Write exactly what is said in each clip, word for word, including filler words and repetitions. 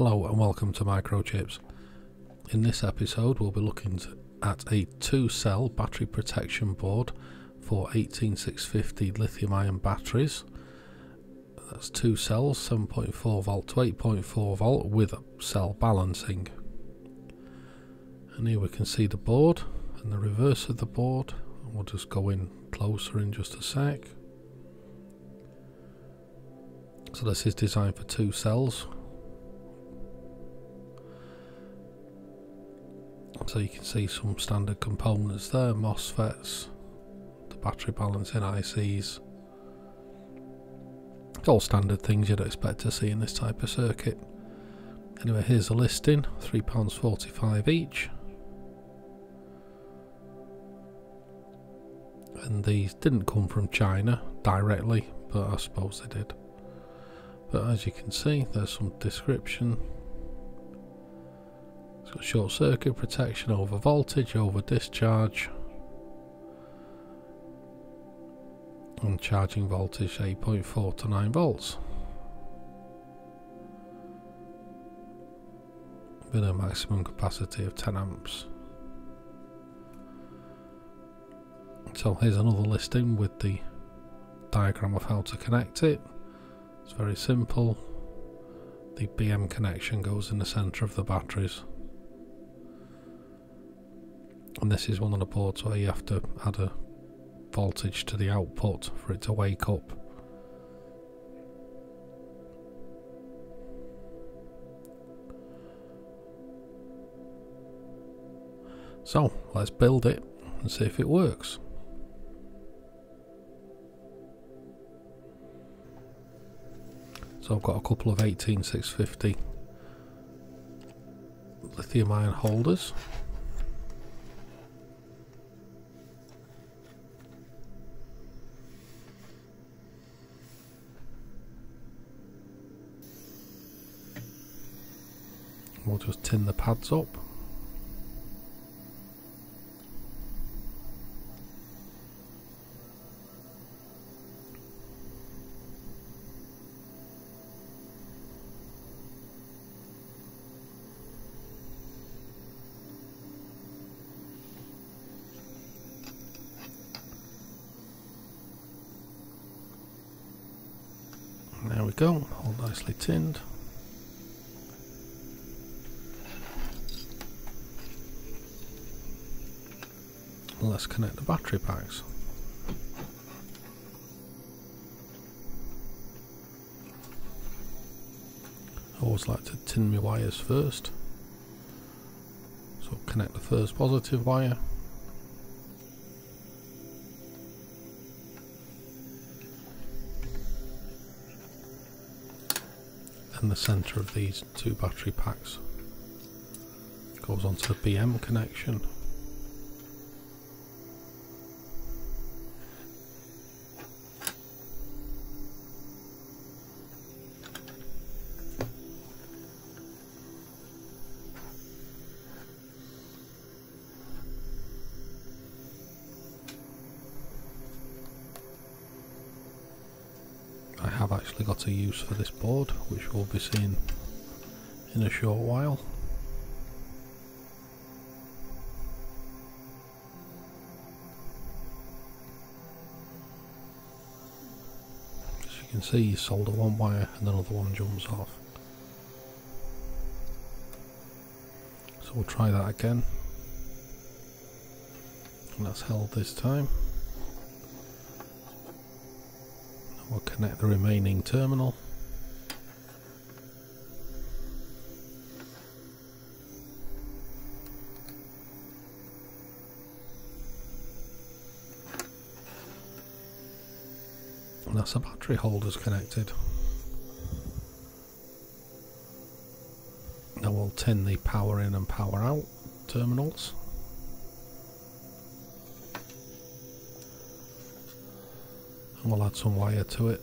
Hello and welcome to Microchips. In this episode we'll be looking at a two-cell battery protection board for eighteen six fifty lithium-ion batteries. That's two cells, seven point four volt to eight point four volt with cell balancing. And here we can see the board and the reverse of the board. We'll just go in closer in just a sec. So this is designed for two cells. So you can see some standard components there, MOSFETs, the battery balancing I Cs. It's all standard things you'd expect to see in this type of circuit. Anyway, here's the listing, three pounds forty-five each. And these didn't come from China directly, but I suppose they did. But as you can see, there's some description. It's got short circuit protection over voltage, over discharge, and charging voltage eight point four to nine volts. With a maximum capacity of ten amps. So here's another listing with the diagram of how to connect it. It's very simple. The B M connection goes in the centre of the batteries. And this is one of the boards where you have to add a voltage to the output for it to wake up. So let's build it and see if it works. So I've got a couple of eighteen six fifty lithium-ion holders. We'll just tin the pads up. And there we go, all nicely tinned. Let's connect the battery packs. I always like to tin my wires first. So connect the first positive wire. And the centre of these two battery packs goes onto the B M connection. I've actually got a use for this board, which we'll be seeing in a short while. As you can see, you solder one wire and another one jumps off. So we'll try that again. And that's held this time. We'll connect the remaining terminal. And that's the battery holders connected. Now we'll tin the power in and power out terminals. And we'll add some wire to it.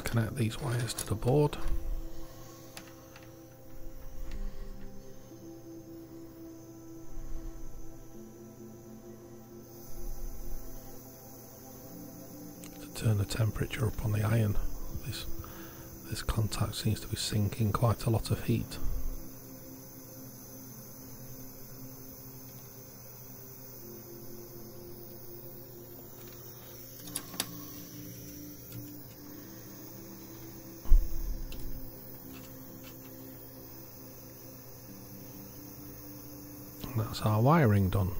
Let's connect these wires to the board. To turn the temperature up on the iron, this this contact seems to be sinking quite a lot of heat. That's our wiring done.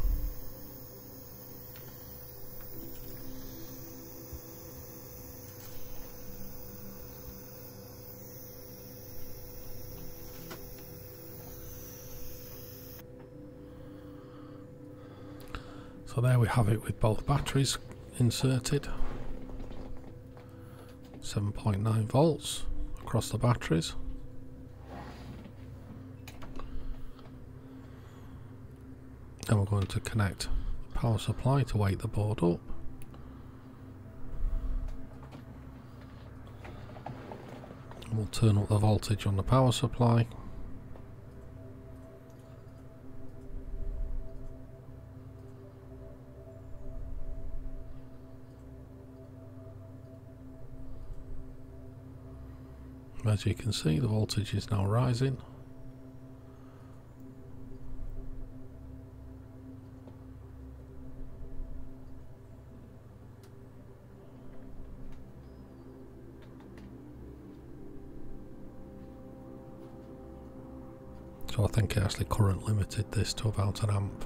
So there we have it with both batteries inserted. seven point nine volts across the batteries. Then we're going to connect the power supply to wake the board up. And we'll turn up the voltage on the power supply. As you can see, the voltage is now rising. So I think it actually current limited this to about an amp.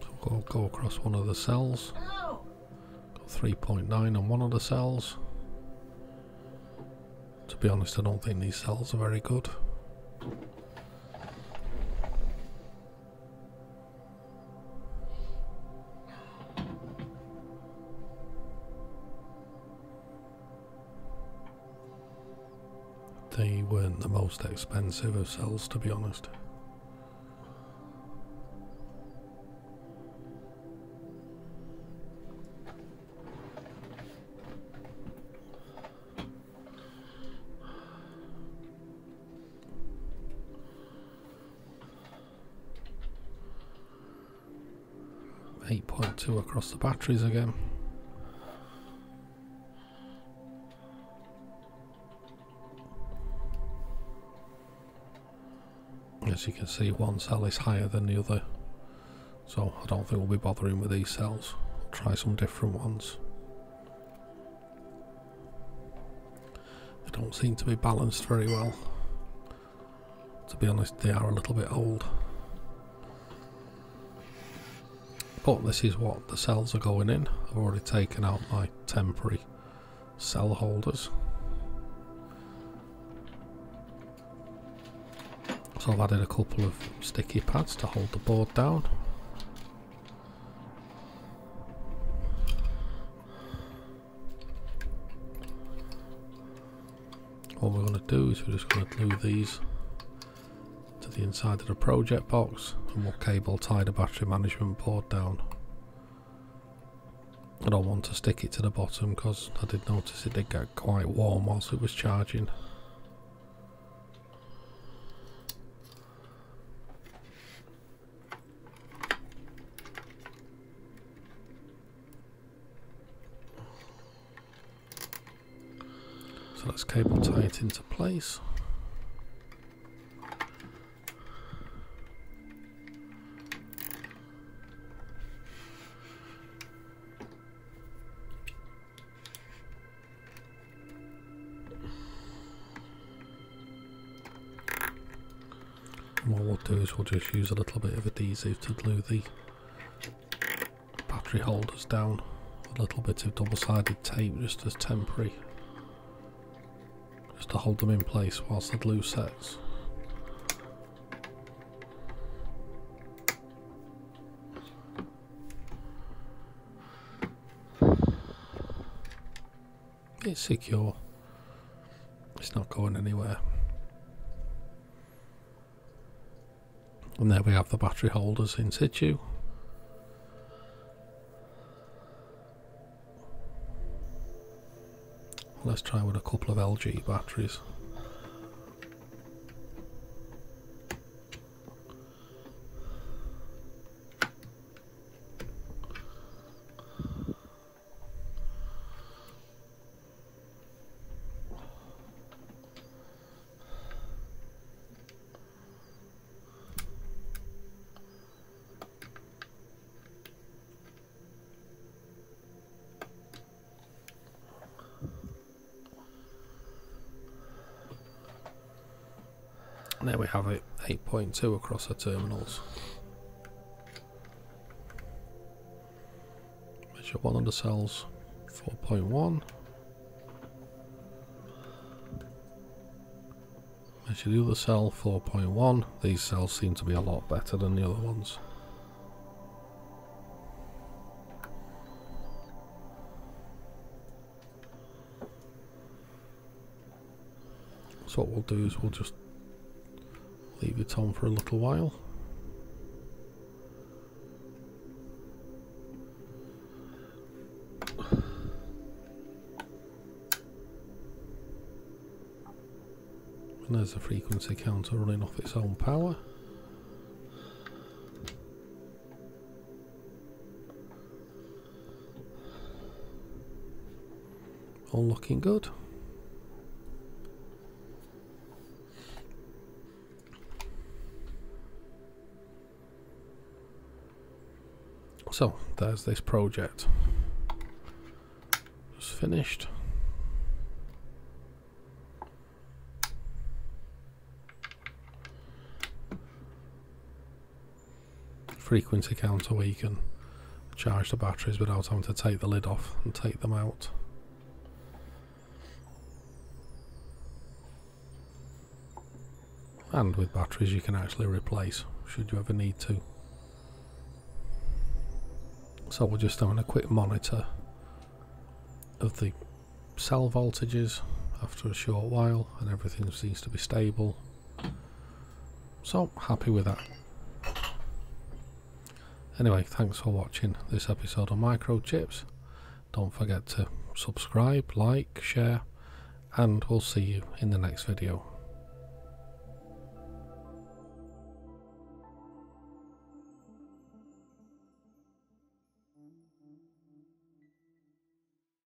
So we'll go across one of the cells. Got three point nine on one of the cells. To be honest, I don't think these cells are very good. They weren't the most expensive of cells, to be honest. eight point two across the batteries again. As you can see, one cell is higher than the other, so I don't think we'll be bothering with these cells. We'll try some different ones. They don't seem to be balanced very well. To be honest, they are a little bit old. But this is what the cells are going in. I've already taken out my temporary cell holders. So I've added a couple of sticky pads to hold the board down. What we're going to do is we're just going to glue these to the inside of the project box, and we'll cable tie the battery management board down. I don't want to stick it to the bottom because I did notice it did get quite warm whilst it was charging. Let's cable tie it into place. And what we'll do is we'll just use a little bit of adhesive to glue the battery holders down. A little bit of double-sided tape just as temporary, to hold them in place whilst the glue sets. It's secure. It's not going anywhere. And there we have the battery holders in situ. Let's try with a couple of L G batteries. There we have it, eight point two across the terminals, which are one hundred cells, four point one, measure the other cell, four point one. These cells seem to be a lot better than the other ones. So what we'll do is we'll just leave it on for a little while. And there's the frequency counter running off its own power. All looking good. So there's this project just finished. Frequency counter where you can charge the batteries without having to take the lid off and take them out. And with batteries you can actually replace should you ever need to. So we're just doing a quick monitor of the cell voltages after a short while, and everything seems to be stable. So happy with that. Anyway, thanks for watching this episode of Microchips. Don't forget to subscribe, like, share, and we'll see you in the next video.